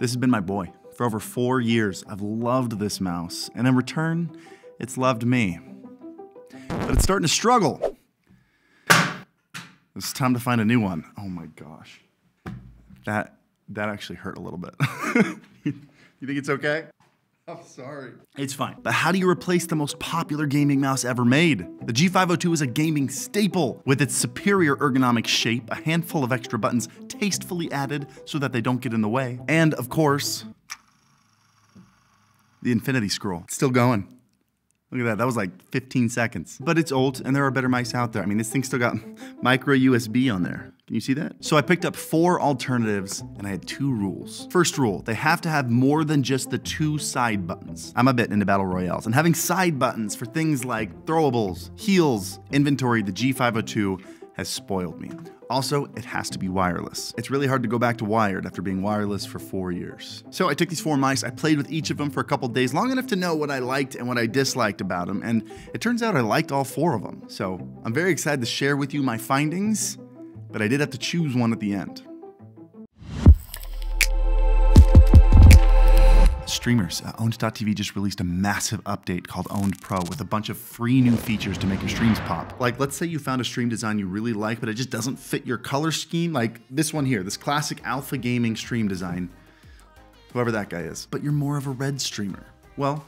This has been my boy. For over 4 years, I've loved this mouse, and in return, it's loved me. But it's starting to struggle. It's time to find a new one. Oh my gosh. That actually hurt a little bit. You think it's okay? I'm sorry. It's fine. But how do you replace the most popular gaming mouse ever made? The G502 is a gaming staple with its superior ergonomic shape, a handful of extra buttons tastefully added so that they don't get in the way, and of course, the infinity scroll. It's still going. Look at that, that was like 15 seconds. But it's old and there are better mice out there. I mean, this thing's still got micro USB on there. Can you see that? So I picked up 4 alternatives and I had 2 rules. First rule, they have to have more than just the 2 side buttons. I'm a bit into battle royales, and having side buttons for things like throwables, heals, inventory, the G502 has spoiled me. Also, it has to be wireless. It's really hard to go back to wired after being wireless for 4 years. So I took these 4 mice, I played with each of them for a couple days, long enough to know what I liked and what I disliked about them, and it turns out I liked all 4 of them. So I'm very excited to share with you my findings, but I did have to choose one at the end. Streamers, OWND.TV just released a massive update called OWND Pro with a bunch of free new features to make your streams pop. Like, let's say you found a stream design you really like, but it just doesn't fit your color scheme. Like this one here, this classic alpha gaming stream design, whoever that guy is, but you're more of a red streamer. Well,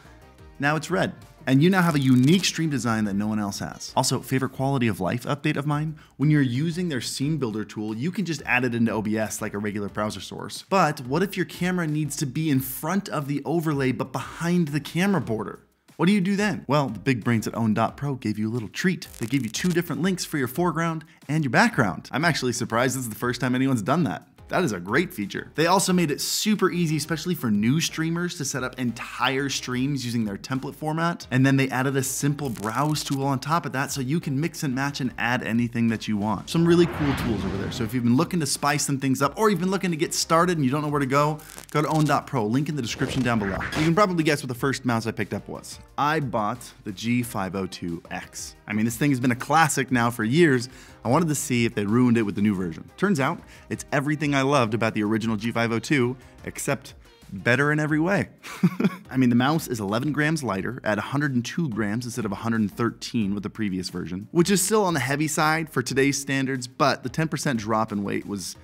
now it's red. And you now have a unique stream design that no one else has. Also, favorite quality of life update of mine, when you're using their scene builder tool, you can just add it into OBS like a regular browser source. But what if your camera needs to be in front of the overlay but behind the camera border? What do you do then? Well, the big brains at OWN.Pro gave you a little treat. They gave you 2 different links for your foreground and your background. I'm actually surprised this is the first time anyone's done that. That is a great feature. They also made it super easy, especially for new streamers, to set up entire streams using their template format. And then they added a simple browse tool on top of that so you can mix and match and add anything that you want. Some really cool tools over there. So if you've been looking to spice some things up, or you've been looking to get started and you don't know where to go, go to OWN.Pro, link in the description down below. You can probably guess what the first mouse I picked up was. I bought the G502X. I mean, this thing has been a classic now for years. I wanted to see if they ruined it with the new version. Turns out it's everything I loved about the original G502, except better in every way. I mean, the mouse is 11 grams lighter at 102 grams instead of 113 with the previous version, which is still on the heavy side for today's standards, but the 10% drop in weight was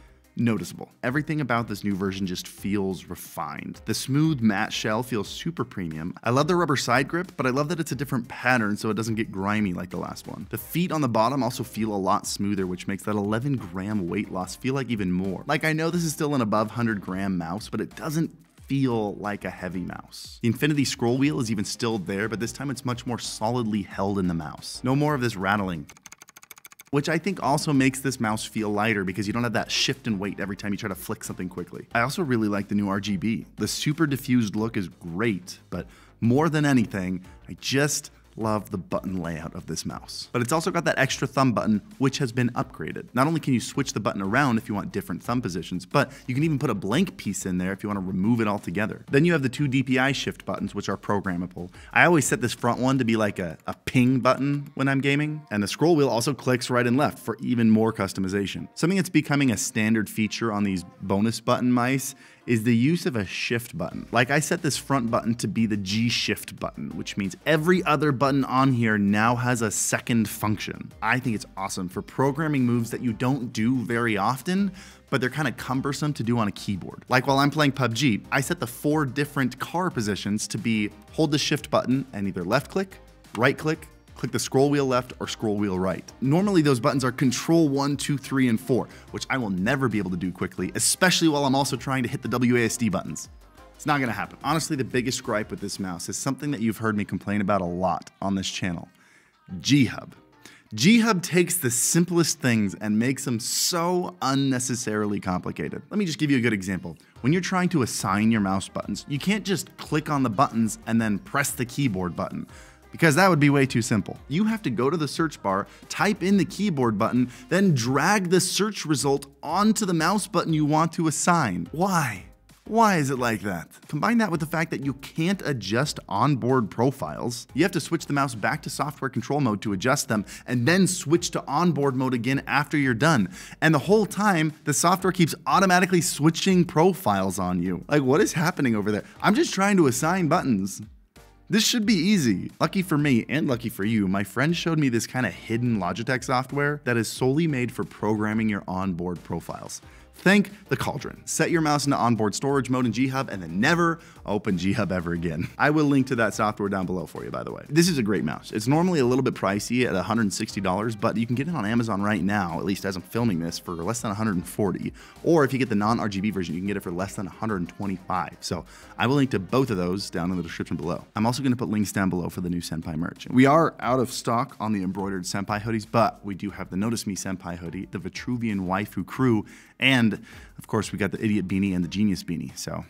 noticeable. Everything about this new version just feels refined. The smooth matte shell feels super premium. I love the rubber side grip, but I love that it's a different pattern so it doesn't get grimy like the last one. The feet on the bottom also feel a lot smoother, which makes that 11 gram weight loss feel like even more. Like, I know this is still an above 100 gram mouse, but it doesn't feel like a heavy mouse. The infinity scroll wheel is even still there, but this time it's much more solidly held in the mouse. No more of this rattling, which I think also makes this mouse feel lighter because you don't have that shift in weight every time you try to flick something quickly. I also really like the new RGB. The super diffused look is great, but more than anything, I just love the button layout of this mouse. But it's also got that extra thumb button, which has been upgraded. Not only can you switch the button around if you want different thumb positions, but you can even put a blank piece in there if you want to remove it altogether. Then you have the 2 DPI shift buttons, which are programmable. I always set this front one to be like a ping button when I'm gaming, and the scroll wheel also clicks right and left for even more customization. Something that's becoming a standard feature on these bonus button mice is the use of a shift button. Like, I set this front button to be the G shift button, which means every other button on here now has a second function. I think it's awesome for programming moves that you don't do very often, but they're kind of cumbersome to do on a keyboard. Like, while I'm playing PUBG, I set the 4 different car positions to be hold the shift button and either left click, right click, click the scroll wheel left or scroll wheel right. Normally those buttons are control 1, 2, 3, and 4, which I will never be able to do quickly, especially while I'm also trying to hit the WASD buttons. It's not gonna happen. Honestly, the biggest gripe with this mouse is something that you've heard me complain about a lot on this channel, G-Hub. G-Hub takes the simplest things and makes them so unnecessarily complicated. Let me just give you a good example. When you're trying to assign your mouse buttons, you can't just click on the buttons and then press the keyboard button, because that would be way too simple. You have to go to the search bar, type in the keyboard button, then drag the search result onto the mouse button you want to assign. Why? Why is it like that? Combine that with the fact that you can't adjust onboard profiles. You have to switch the mouse back to software control mode to adjust them, and then switch to onboard mode again after you're done. And the whole time, the software keeps automatically switching profiles on you. Like, what is happening over there? I'm just trying to assign buttons. This should be easy. Lucky for me, and lucky for you, my friend showed me this kind of hidden Logitech software that is solely made for programming your onboard profiles. Think the Cauldron. Set your mouse into onboard storage mode in G-Hub and then never open G-Hub ever again. I will link to that software down below for you, by the way. This is a great mouse. It's normally a little bit pricey at $160, but you can get it on Amazon right now, at least as I'm filming this, for less than $140. Or if you get the non-RGB version, you can get it for less than $125. So I will link to both of those down in the description below. I'm also gonna put links down below for the new Senpai merch. We are out of stock on the embroidered Senpai hoodies, but we do have the Notice Me Senpai hoodie, the Vitruvian Waifu crew, and of course, we got the idiot beanie and the genius beanie, so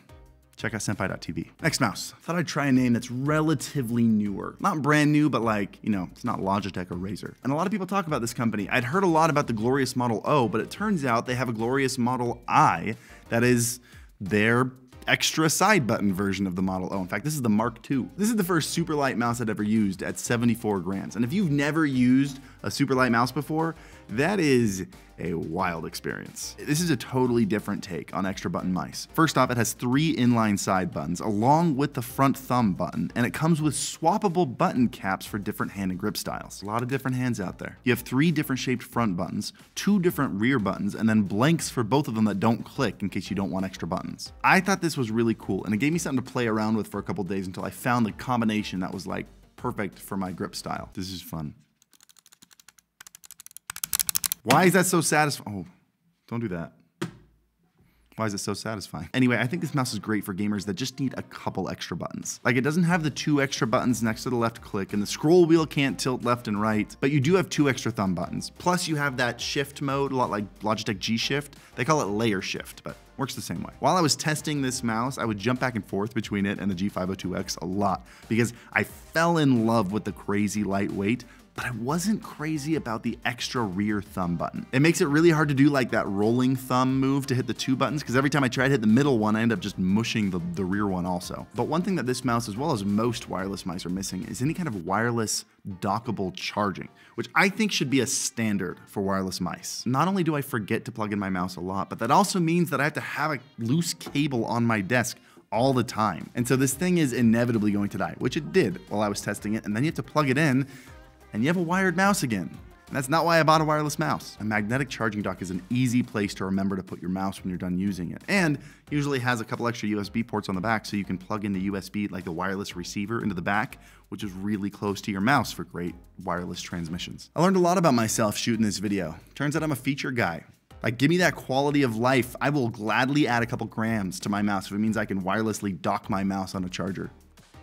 check out senpai.tv. Next mouse. Thought I'd try a name that's relatively newer. Not brand new, but like, you know, it's not Logitech or Razer. And a lot of people talk about this company. I'd heard a lot about the Glorious Model O, but it turns out they have a Glorious Model I that is their extra side button version of the Model O. In fact, this is the Mark II. This is the first super light mouse I've ever used at 74 grams. And if you've never used a super light mouse before, that is a wild experience. This is a totally different take on extra button mice. First off, it has 3 inline side buttons along with the front thumb button, and it comes with swappable button caps for different hand and grip styles. A lot of different hands out there. You have 3 different shaped front buttons, 2 different rear buttons, and then blanks for both of them that don't click in case you don't want extra buttons. I thought this was really cool, and it gave me something to play around with for a couple days until I found the combination that was like perfect for my grip style. This is fun. Why is that so satisfying? Oh, don't do that. Why is it so satisfying? Anyway, I think this mouse is great for gamers that just need a couple extra buttons. Like, it doesn't have the 2 extra buttons next to the left click, and the scroll wheel can't tilt left and right, but you do have 2 extra thumb buttons. Plus you have that shift mode, a lot like Logitech G Shift. They call it layer shift, but works the same way. While I was testing this mouse, I would jump back and forth between it and the G502X a lot because I fell in love with the crazy lightweight, but I wasn't crazy about the extra rear thumb button. It makes it really hard to do like that rolling thumb move to hit the 2 buttons, because every time I try to hit the middle one, I end up just mushing the rear one also. But one thing that this mouse, as well as most wireless mice, are missing is any kind of wireless dockable charging, which I think should be a standard for wireless mice. Not only do I forget to plug in my mouse a lot, but that also means that I have to have a loose cable on my desk all the time. And so this thing is inevitably going to die, which it did while I was testing it, and then you have to plug it in, and you have a wired mouse again. And that's not why I bought a wireless mouse. A magnetic charging dock is an easy place to remember to put your mouse when you're done using it, and usually has a couple extra USB ports on the back so you can plug in the USB, like the wireless receiver, into the back, which is really close to your mouse for great wireless transmissions. I learned a lot about myself shooting this video. Turns out I'm a feature guy. Like, give me that quality of life. I will gladly add a couple grams to my mouse if it means I can wirelessly dock my mouse on a charger.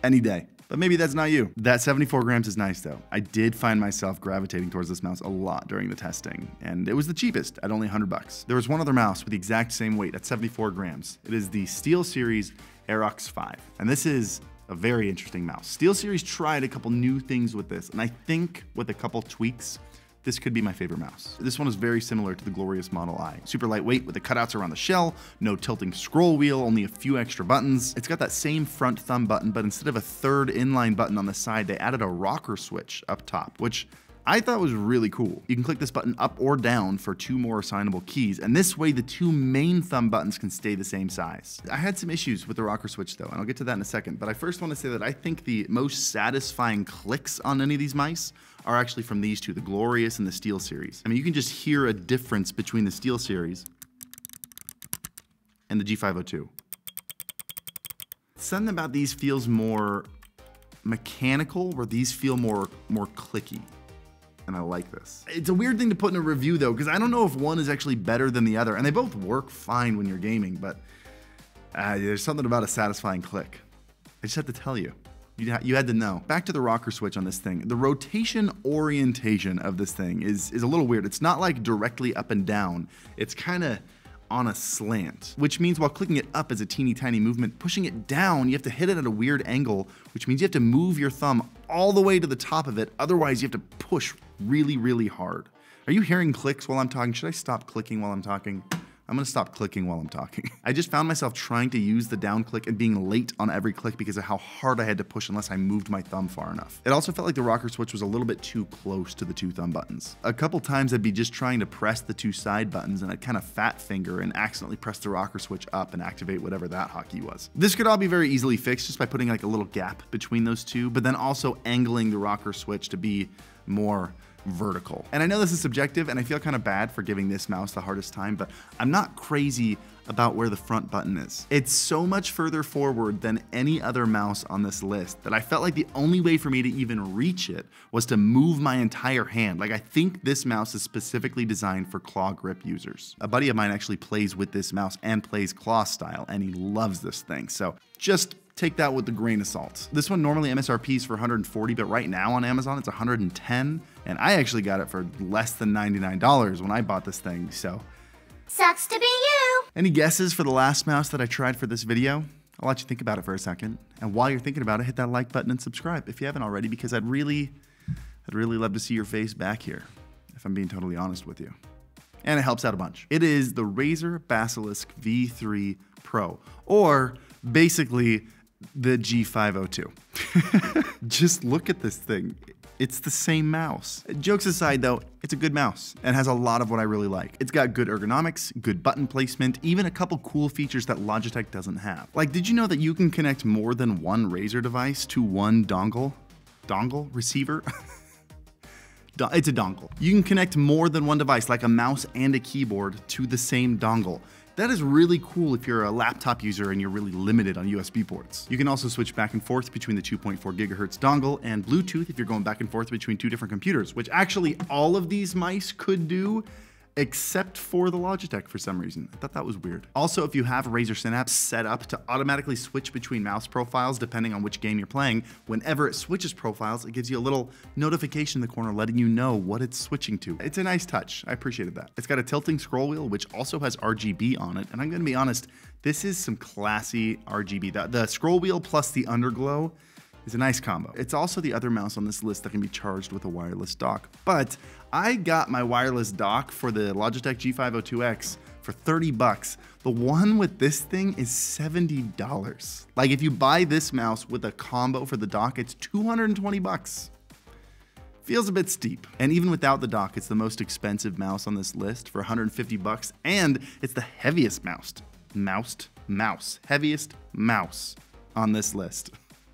Any day. But maybe that's not you. That 74 grams is nice though. I did find myself gravitating towards this mouse a lot during the testing, and it was the cheapest at only $100. There was one other mouse with the exact same weight at 74 grams. It is the SteelSeries Aerox 5. And this is a very interesting mouse. SteelSeries tried a couple new things with this, and I think with a couple tweaks, this could be my favorite mouse. This one is very similar to the Glorious Model I. Super lightweight with the cutouts around the shell, no tilting scroll wheel, only a few extra buttons. It's got that same front thumb button, but instead of a third inline button on the side, they added a rocker switch up top, which I thought was really cool. You can click this button up or down for 2 more assignable keys, and this way the 2 main thumb buttons can stay the same size. I had some issues with the rocker switch though, and I'll get to that in a second, but I first want to say that I think the most satisfying clicks on any of these mice are actually from these two, the Glorious and the SteelSeries. I mean, you can just hear a difference between the SteelSeries and the G502. Something about these feels more mechanical, where these feel more clicky. And I like this. It's a weird thing to put in a review though, because I don't know if one is actually better than the other, and they both work fine when you're gaming, but there's something about a satisfying click. I just have to tell you. You had to know. Back to the rocker switch on this thing. The rotation orientation of this thing is a little weird. It's not like directly up and down. It's kind of on a slant, which means while clicking it up is a teeny tiny movement, pushing it down, you have to hit it at a weird angle, which means you have to move your thumb all the way to the top of it. Otherwise, you have to push really, really hard. Are you hearing clicks while I'm talking? Should I stop clicking while I'm talking? I'm gonna stop clicking while I'm talking. I just found myself trying to use the down click and being late on every click because of how hard I had to push unless I moved my thumb far enough. It also felt like the rocker switch was a little bit too close to the two thumb buttons. A couple times I'd be just trying to press the two side buttons and I'd kind of fat finger and accidentally press the rocker switch up and activate whatever that hotkey was. This could all be very easily fixed just by putting like a little gap between those two, but then also angling the rocker switch to be more vertical. And I know this is subjective and I feel kind of bad for giving this mouse the hardest time, but I'm not crazy about where the front button is. It's so much further forward than any other mouse on this list that I felt like the only way for me to even reach it was to move my entire hand. Like, I think this mouse is specifically designed for claw grip users. A buddy of mine actually plays with this mouse and plays claw style, and he loves this thing. So just take that with a grain of salt. This one normally MSRPs for $140, but right now on Amazon it's $110, and I actually got it for less than $99 when I bought this thing, so. Sucks to be you. Any guesses for the last mouse that I tried for this video? I'll let you think about it for a second. And while you're thinking about it, hit that like button and subscribe if you haven't already, because I'd really love to see your face back here, if I'm being totally honest with you. And it helps out a bunch. It is the Razer Basilisk V3 Pro, or basically the G502. Just look at this thing. It's the same mouse. Jokes aside though, it's a good mouse and has a lot of what I really like. It's got good ergonomics, good button placement, even a couple cool features that Logitech doesn't have. Like, did you know that you can connect more than one Razer device to one dongle receiver? It's a dongle. You can connect more than one device, like a mouse and a keyboard, to the same dongle. That is really cool if you're a laptop user and you're really limited on USB ports. You can also switch back and forth between the 2.4 gigahertz dongle and Bluetooth if you're going back and forth between two different computers, which actually all of these mice could do, except for the Logitech for some reason. I thought that was weird. Also, if you have Razer Synapse set up to automatically switch between mouse profiles depending on which game you're playing, whenever it switches profiles, it gives you a little notification in the corner letting you know what it's switching to. It's a nice touch. I appreciated that. It's got a tilting scroll wheel, which also has RGB on it. And I'm gonna be honest, this is some classy RGB. The scroll wheel plus the underglow is a nice combo. It's also the other mouse on this list that can be charged with a wireless dock, but I got my wireless dock for the Logitech G502X for $30. The one with this thing is $70. Like, if you buy this mouse with a combo for the dock, it's $220. Feels a bit steep. And even without the dock, it's the most expensive mouse on this list for $150, and it's the heaviest heaviest mouse on this list.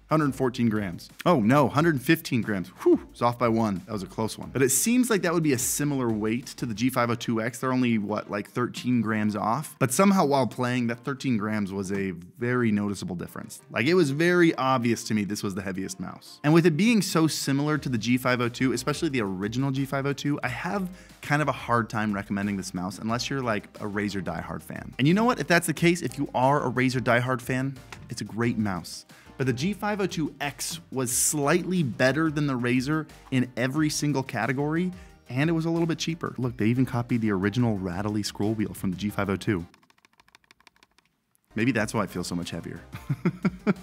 114 grams. Oh no, 115 grams. Whew, it was off by one. That was a close one. But it seems like that would be a similar weight to the G502X. They're only, what, like 13 grams off? But somehow while playing, that 13 grams was a very noticeable difference. Like, it was very obvious to me this was the heaviest mouse. And with it being so similar to the G502, especially the original G502, I have kind of a hard time recommending this mouse unless you're like a Razer diehard fan. And you know what? If that's the case, if you are a Razer diehard fan, it's a great mouse. But the G502X was slightly better than the Razer in every single category, and it was a little bit cheaper. Look, they even copied the original rattly scroll wheel from the G502. Maybe that's why it feels so much heavier.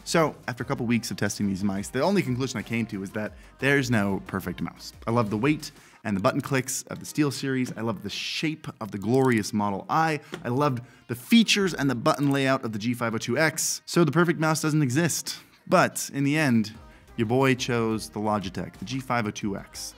So after a couple weeks of testing these mice, the only conclusion I came to is that there's no perfect mouse. I love the weight and the button clicks of the SteelSeries. I love the shape of the Glorious Model I. I loved the features and the button layout of the G502X. So the perfect mouse doesn't exist. But in the end, your boy chose the Logitech, the G502X.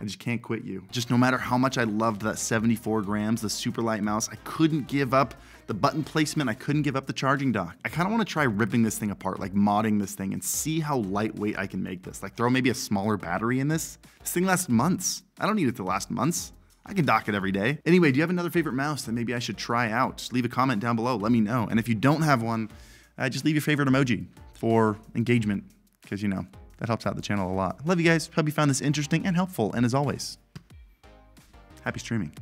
I just can't quit you. Just no matter how much I loved that 74 grams, the super light mouse, I couldn't give up the button placement. I couldn't give up the charging dock. I kind of want to try ripping this thing apart, like modding this thing and see how lightweight I can make this. Like, throw maybe a smaller battery in this. This thing lasts months. I don't need it to last months. I can dock it every day. Anyway, do you have another favorite mouse that maybe I should try out? Just leave a comment down below. Let me know. And if you don't have one, just leave your favorite emoji for engagement, because, you know, that helps out the channel a lot. Love you guys. Hope you found this interesting and helpful. And as always, happy streaming.